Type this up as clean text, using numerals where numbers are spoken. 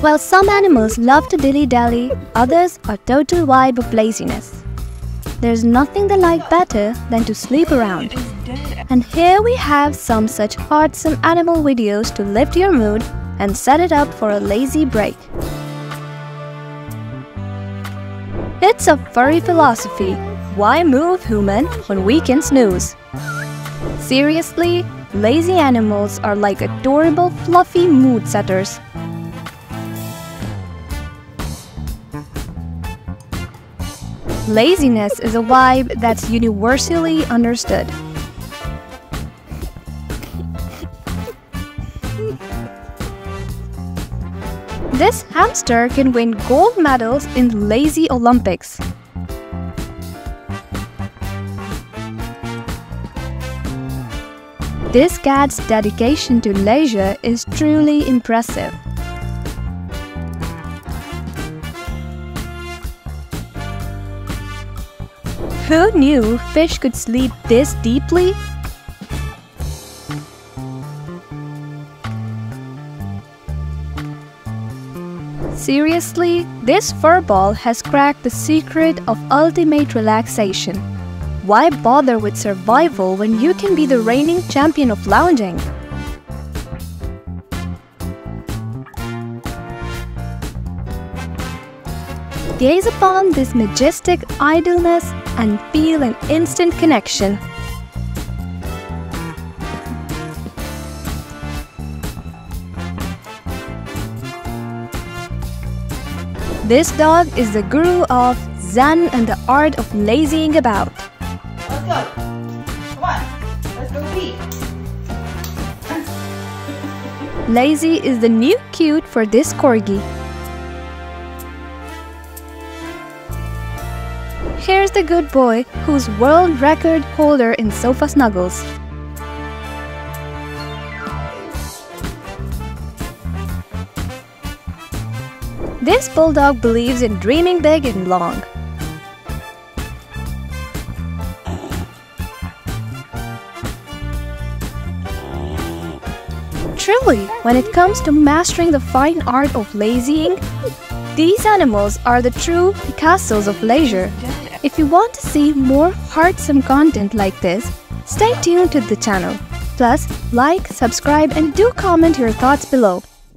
While some animals love to dilly-dally, others are total vibe of laziness. There's nothing they like better than to sleep around. And here we have some such heartsome animal videos to lift your mood and set it up for a lazy break. It's a furry philosophy. Why move, human, when we can snooze? Seriously, lazy animals are like adorable fluffy mood setters. Laziness is a vibe that's universally understood. This hamster can win gold medals in Lazy Olympics. This cat's dedication to leisure is truly impressive. Who knew fish could sleep this deeply? Seriously, this furball has cracked the secret of ultimate relaxation. Why bother with survival when you can be the reigning champion of lounging? Gaze upon this majestic idleness and feel an instant connection. This dog is the guru of Zen and the art of lazying about. Let's go. Come on. Let's go pee. Lazy is the new cute for this corgi. Here's the good boy who's world record holder in sofa snuggles. This bulldog believes in dreaming big and long. Truly, when it comes to mastering the fine art of lazying, these animals are the true Picassos of leisure. If you want to see more heartsome content like this, stay tuned to the channel. Plus, like, subscribe and do comment your thoughts below.